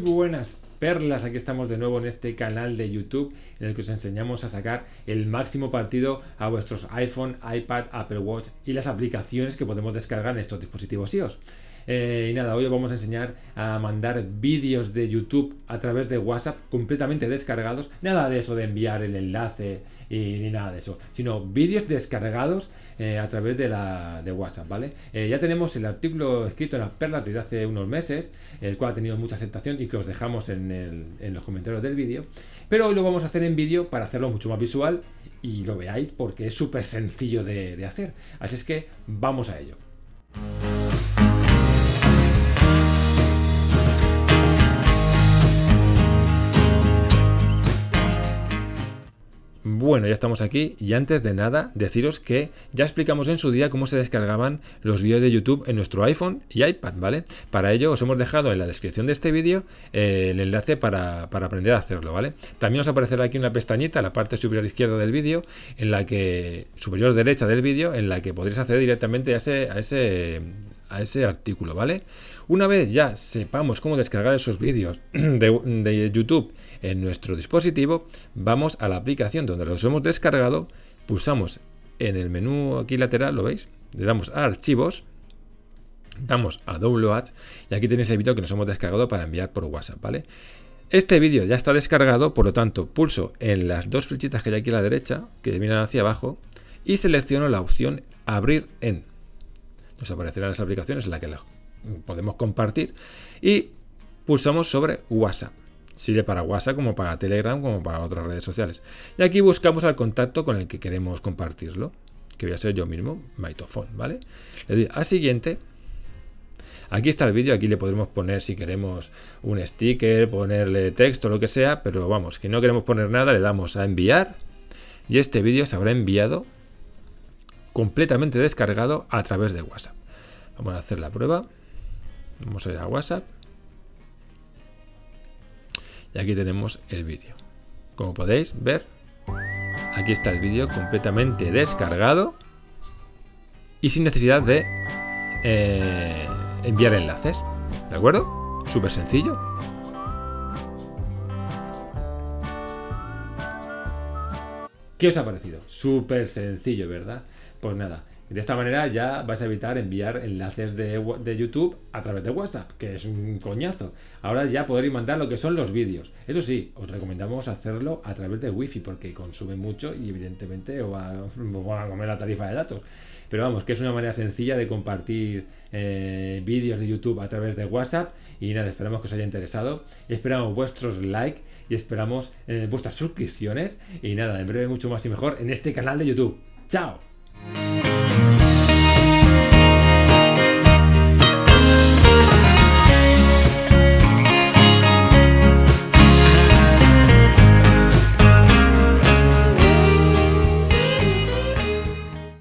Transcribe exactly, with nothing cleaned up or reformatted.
buenas perlas, aquí estamos de nuevo en este canal de YouTube en el que os enseñamos a sacar el máximo partido a vuestros iPhone, iPad, Apple Watch y las aplicaciones que podemos descargar en estos dispositivos iOS. Eh, y nada, hoy os vamos a enseñar a mandar vídeos de YouTube a través de WhatsApp completamente descargados. Nada de eso de enviar el enlace y ni nada de eso, sino vídeos descargados eh, a través de, la, de WhatsApp, ¿vale? Eh, ya tenemos el artículo escrito en las perlas desde hace unos meses, el cual ha tenido mucha aceptación y que os dejamos en, el, en los comentarios del vídeo. Pero hoy lo vamos a hacer en vídeo para hacerlo mucho más visual y lo veáis porque es súper sencillo de, de hacer. Así es que vamos a ello. Bueno, ya estamos aquí y antes de nada deciros que ya explicamos en su día cómo se descargaban los vídeos de YouTube en nuestro iPhone y iPad, ¿vale? Para ello os hemos dejado en la descripción de este vídeo eh, el enlace para, para aprender a hacerlo, ¿vale? También os aparecerá aquí una pestañita en la parte superior izquierda del vídeo, en la que superior derecha del vídeo, en la que podréis acceder directamente a ese... A ese a ese artículo, ¿vale? Una vez ya sepamos cómo descargar esos vídeos de, de YouTube en nuestro dispositivo, vamos a la aplicación donde los hemos descargado, pulsamos en el menú aquí lateral, ¿lo veis? Le damos a archivos, damos a Downloads y aquí tenéis el vídeo que nos hemos descargado para enviar por WhatsApp, ¿vale? Este vídeo ya está descargado, por lo tanto pulso en las dos flechitas que hay aquí a la derecha, que vienen hacia abajo, y selecciono la opción Abrir en. Nos aparecerán las aplicaciones en las que las podemos compartir y pulsamos sobre WhatsApp. Sirve para WhatsApp como para Telegram, como para otras redes sociales. Y aquí buscamos al contacto con el que queremos compartirlo, que voy a ser yo mismo, MyTofón, ¿vale? Le doy a siguiente. Aquí está el vídeo, aquí le podremos poner si queremos un sticker, ponerle texto, lo que sea, pero vamos, que no queremos poner nada, le damos a enviar y este vídeo se habrá enviado completamente descargado a través de WhatsApp. Vamos a hacer la prueba. Vamos a ir a WhatsApp. Y aquí tenemos el vídeo. Como podéis ver, aquí está el vídeo completamente descargado y sin necesidad de eh, enviar enlaces. ¿De acuerdo? Súper sencillo. ¿Qué os ha parecido? Súper sencillo, ¿verdad? Pues nada, de esta manera ya vais a evitar enviar enlaces de, de YouTube a través de WhatsApp, que es un coñazo. Ahora ya podréis mandar lo que son los vídeos. Eso sí, os recomendamos hacerlo a través de Wi-Fi porque consume mucho y evidentemente os va, os va a comer la tarifa de datos. Pero vamos, que es una manera sencilla de compartir eh, vídeos de YouTube a través de WhatsApp. Y nada, esperamos que os haya interesado. Esperamos vuestros likes y esperamos eh, vuestras suscripciones. Y nada, en breve mucho más y mejor en este canal de YouTube. ¡Chao!